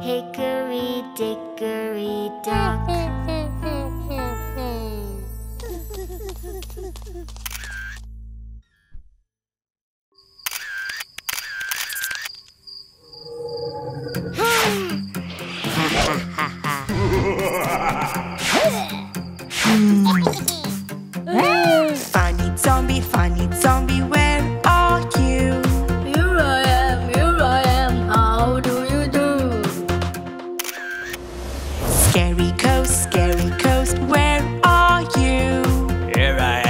Hickory dickory dock. Funny zombie, funny zombie, where are you? Here I am, how do you do? Scary ghost, where are you? Here I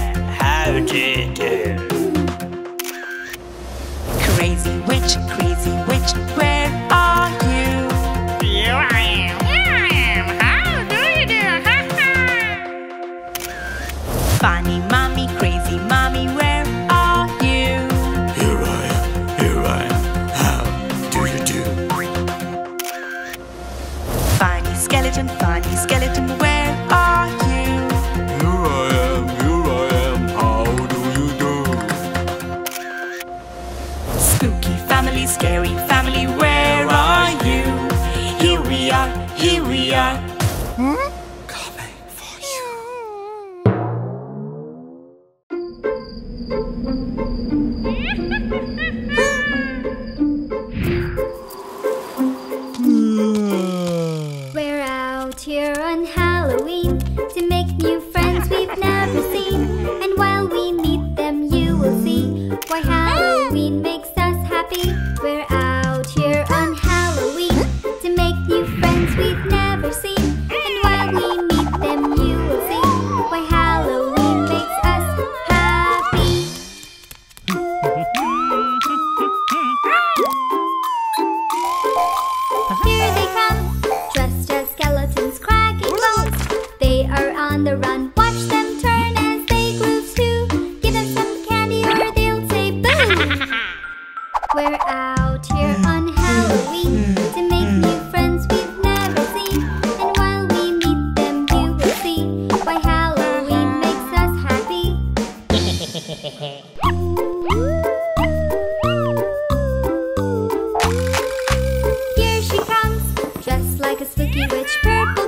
am, how do you do? Crazy witch, where are you? Here I am, how do you do? Funny mommy, crazy mommy, where are you? Here I am, how do you do? Funny skeleton, where are you? Here I am, how do you do? Spooky family, scary family, where are you? Here we are, coming for you. We're out here on Halloween to make new friends we've never seen. And while we meet them, you will see why Halloween makes us happy. We're out here on Halloween to make new friends we've never seen. And while we meet them, you will see why Halloween makes us happy. Here they come, dressed as skeletons, cracking bones. They are on the run. Watch them turn as they groove too. Give them some candy or they'll say boo. We're out here on Halloween to make new friends we've never seen. And while we meet them, you will see why Halloween makes us happy. Here she comes, dressed like a spooky witch, purple.